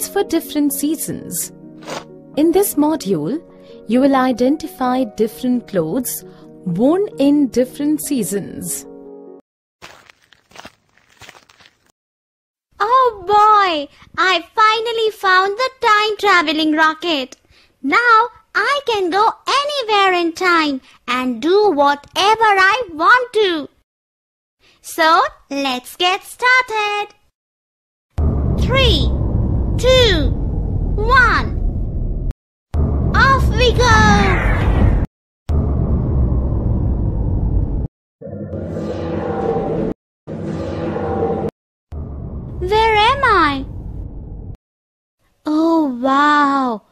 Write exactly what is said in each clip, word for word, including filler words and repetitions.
foods for different seasons. In this module, you will identify different clothes worn in different seasons. Oh boy! I finally found the time-traveling rocket. Now I can go anywhere in time and do whatever I want to. So, let's get started. Three, two, one. Off we go! Where am I? Oh wow!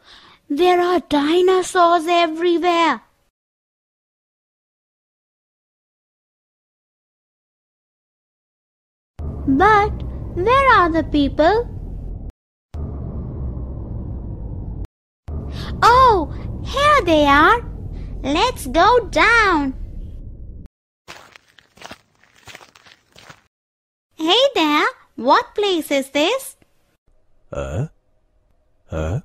There are dinosaurs everywhere. But where are the people? Oh, here they are. Let's go down. Hey there. What place is this? Huh? Huh?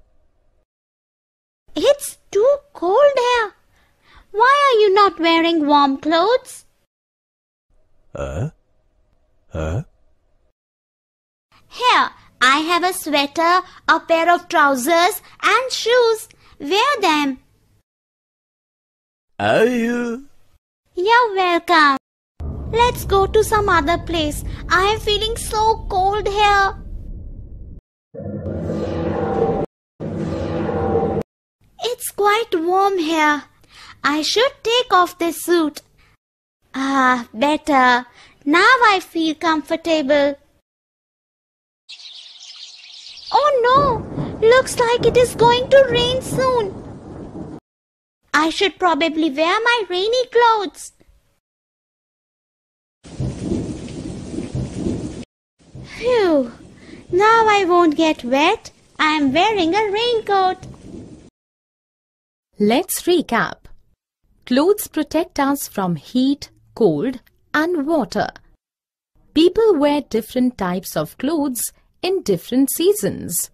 It's too cold here. Why are you not wearing warm clothes? Huh? Huh? Here, I have a sweater, a pair of trousers and shoes. Wear them. Are you? You're welcome. Let's go to some other place. I am feeling so cold here. It's quite warm here. I should take off this suit. Ah, better. Now I feel comfortable. Oh no! Looks like it is going to rain soon. I should probably wear my rainy clothes. Phew! Now I won't get wet. I am wearing a raincoat. Let's recap. Clothes protect us from heat, cold, and water. People wear different types of clothes in different seasons.